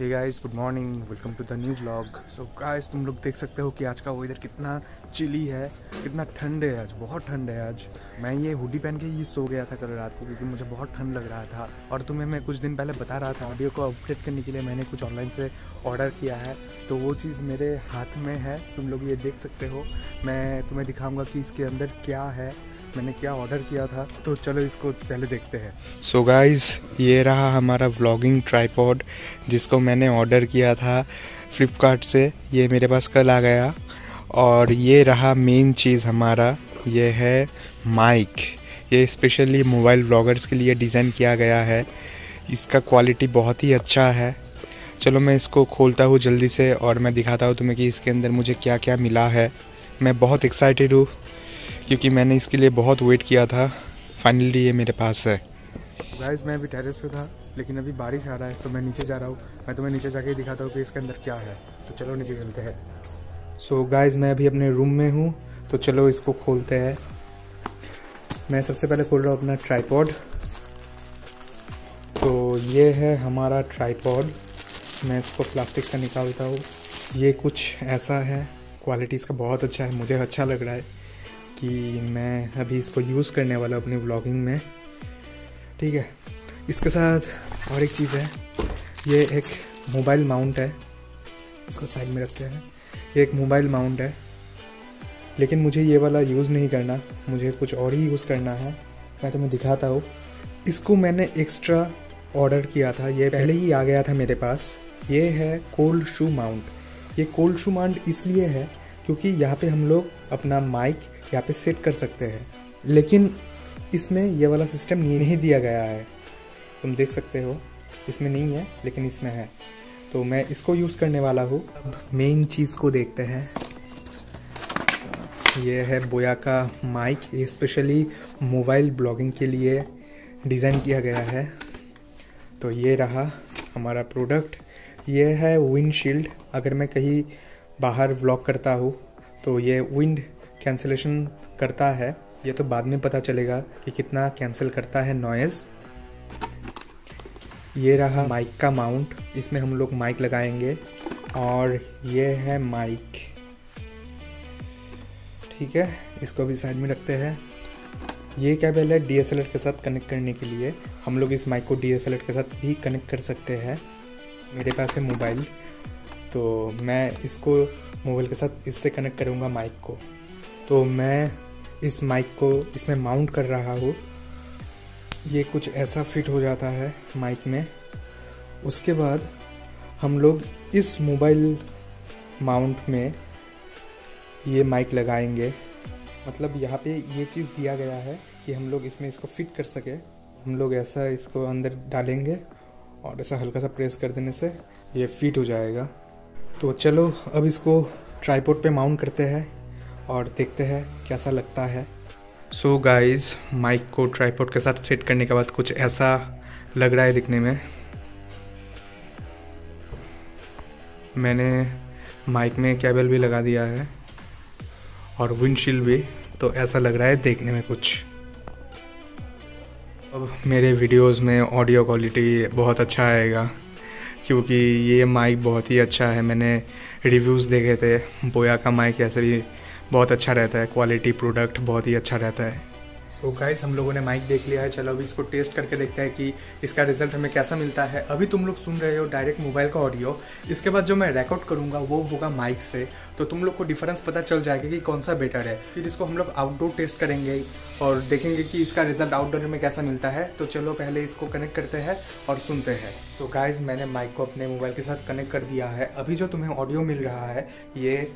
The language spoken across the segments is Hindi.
Hey guys, good morning, welcome to the new vlog. So guys, तुम लोग देख सकते हो कि आज का वेदर कितना चिली है, कितना ठंड है। आज बहुत ठंड है। आज मैं ये हुडी पहन के ही सो गया था कल रात को, क्योंकि मुझे बहुत ठंड लग रहा था। और तुम्हें मैं कुछ दिन पहले बता रहा था, ऑडियो को अपडेट करने के लिए मैंने कुछ ऑनलाइन से ऑर्डर किया है, तो वो चीज़ मेरे हाथ में है। तुम लोग ये देख सकते हो, मैं तुम्हें दिखाऊँगा कि इसके अंदर क्या है, मैंने क्या ऑर्डर किया था। तो चलो इसको पहले देखते हैं। सो गाइज़, ये रहा हमारा व्लॉगिंग ट्राइपॉड, जिसको मैंने ऑर्डर किया था फ्लिपकार्ट से। ये मेरे पास कल आ गया। और ये रहा मेन चीज़ हमारा, ये है माइक। ये स्पेशली मोबाइल व्लॉगर्स के लिए डिज़ाइन किया गया है। इसका क्वालिटी बहुत ही अच्छा है। चलो मैं इसको खोलता हूँ जल्दी से और मैं दिखाता हूँ तुम्हें कि इसके अंदर मुझे क्या क्या मिला है। मैं बहुत एक्साइटेड हूँ क्योंकि मैंने इसके लिए बहुत वेट किया था। फाइनली ये मेरे पास है। गाइस, मैं अभी टेरेस पे था, लेकिन अभी बारिश आ रहा है तो मैं नीचे जा रहा हूँ। मैं तुम्हें नीचे जाके दिखाता हूँ कि इसके अंदर क्या है। तो चलो नीचे चलते हैं। सो गाइस, मैं अभी अपने रूम में हूँ, तो चलो इसको खोलते हैं। मैं सबसे पहले खोल रहा हूँ अपना ट्राईपॉड। तो ये है हमारा ट्राईपॉड। मैं इसको प्लास्टिक का निकालता हूँ। ये कुछ ऐसा है, क्वालिटी इसका बहुत अच्छा है। मुझे अच्छा लग रहा है कि मैं अभी इसको यूज़ करने वाला अपनी व्लॉगिंग में। ठीक है, इसके साथ और एक चीज़ है, ये एक मोबाइल माउंट है। इसको साइड में रखते हैं। ये एक मोबाइल माउंट है, लेकिन मुझे ये वाला यूज़ नहीं करना, मुझे कुछ और ही यूज़ करना है। मैं तुम्हें दिखाता हूँ। इसको मैंने एक्स्ट्रा ऑर्डर किया था, ये पहले ही आ गया था मेरे पास। ये है कोल्ड शू माउंट। ये कोल्ड शू माउंट इसलिए है क्योंकि यहाँ पे हम लोग अपना माइक यहाँ पे सेट कर सकते हैं, लेकिन इसमें यह वाला सिस्टम नहीं दिया गया है। तुम देख सकते हो, इसमें नहीं है, लेकिन इसमें है। तो मैं इसको यूज़ करने वाला हूँ। अब मेन चीज़ को देखते हैं। ये है बोया का माइक। ये स्पेशली मोबाइल ब्लॉगिंग के लिए डिज़ाइन किया गया है। तो ये रहा हमारा प्रोडक्ट। ये है विंडशील्ड। अगर मैं कहीं बाहर व्लॉग करता हूँ तो ये विंड कैंसलेशन करता है। ये तो बाद में पता चलेगा कि कितना कैंसिल करता है नॉइज़। ये रहा माइक का माउंट, इसमें हम लोग माइक लगाएंगे। और ये है माइक। ठीक है, इसको भी साइड में रखते हैं। ये केबल है DSLR के साथ कनेक्ट करने के लिए। हम लोग इस माइक को DSLR के साथ भी कनेक्ट कर सकते हैं। मेरे पास है मोबाइल, तो मैं इसको मोबाइल के साथ इससे कनेक्ट करूँगा माइक को। तो मैं इस माइक को इसमें माउंट कर रहा हूँ। ये कुछ ऐसा फिट हो जाता है माइक में। उसके बाद हम लोग इस मोबाइल माउंट में ये माइक लगाएंगे। मतलब यहाँ पे ये चीज़ दिया गया है कि हम लोग इसमें इसको फिट कर सके। हम लोग ऐसा इसको अंदर डालेंगे और ऐसा हल्का सा प्रेस कर देने से ये फिट हो जाएगा। तो चलो अब इसको ट्राइपॉड पे माउंट करते हैं और देखते हैं कैसा लगता है। सो गाइज़, माइक को ट्राइपॉड के साथ सेट करने के बाद कुछ ऐसा लग रहा है दिखने में। मैंने माइक में केबल भी लगा दिया है और विंडशील्ड भी, तो ऐसा लग रहा है देखने में कुछ। अब मेरे वीडियोस में ऑडियो क्वालिटी बहुत अच्छा आएगा क्योंकि ये माइक बहुत ही अच्छा है। मैंने रिव्यूज़ देखे थे, बोया का माइक ऐसे भी बहुत अच्छा रहता है, क्वालिटी प्रोडक्ट बहुत ही अच्छा रहता है। सो गाइस, हम लोगों ने माइक देख लिया है। चलो अभी इसको टेस्ट करके देखते हैं कि इसका रिजल्ट हमें कैसा मिलता है। अभी तुम लोग सुन रहे हो डायरेक्ट मोबाइल का ऑडियो। इसके बाद जो मैं रिकॉर्ड करूँगा वो होगा माइक से, तो तुम लोग को डिफरेंस पता चल जाएगा कि कौन सा बेटर है। फिर इसको हम लोग आउटडोर टेस्ट करेंगे और देखेंगे कि इसका रिजल्ट आउटडोर में कैसा मिलता है। तो चलो पहले इसको कनेक्ट करते हैं और सुनते हैं। तो गाइस, मैंने माइक को अपने मोबाइल के साथ कनेक्ट कर दिया है। अभी जो तुम्हें ऑडियो मिल रहा है ये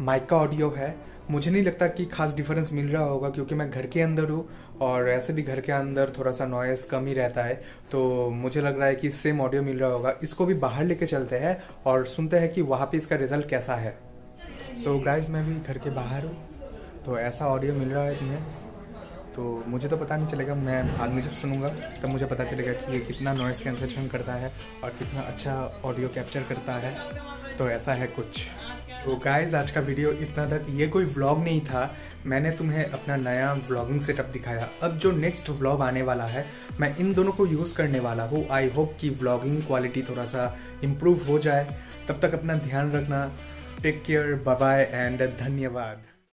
माइक का ऑडियो है। मुझे नहीं लगता कि खास डिफरेंस मिल रहा होगा क्योंकि मैं घर के अंदर हूँ और ऐसे भी घर के अंदर थोड़ा सा नॉइज़ कम ही रहता है। तो मुझे लग रहा है कि सेम ऑडियो मिल रहा होगा। इसको भी बाहर लेके चलते हैं और सुनते हैं कि वहाँ पे इसका रिज़ल्ट कैसा है। सो गाइज़, मैं भी घर के बाहर हूँ तो ऐसा ऑडियो मिल रहा है तुम्हें। तो मुझे तो पता नहीं चलेगा, मैं बाद में जब सुनूँगा तब मुझे पता चलेगा कि ये कितना नॉइज़ कैंसलेशन करता है और कितना अच्छा ऑडियो कैप्चर करता है। तो ऐसा है कुछ। तो गाइस आज का वीडियो इतना था। ये कोई व्लॉग नहीं था, मैंने तुम्हें अपना नया व्लॉगिंग सेटअप दिखाया। अब जो नेक्स्ट व्लॉग आने वाला है मैं इन दोनों को यूज़ करने वाला हूँ। आई होप कि व्लॉगिंग क्वालिटी थोड़ा सा इम्प्रूव हो जाए। तब तक अपना ध्यान रखना, take care, bye bye and धन्यवाद।